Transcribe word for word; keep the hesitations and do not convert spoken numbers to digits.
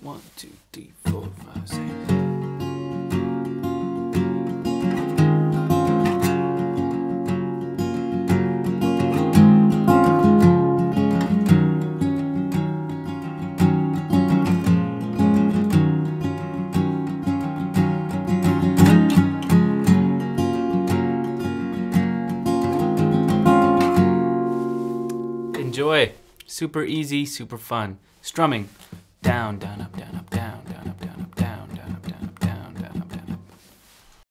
One, two, three, four, five, six. Enjoy. Super easy, super fun. Strumming. Down, down, up, down, up, down.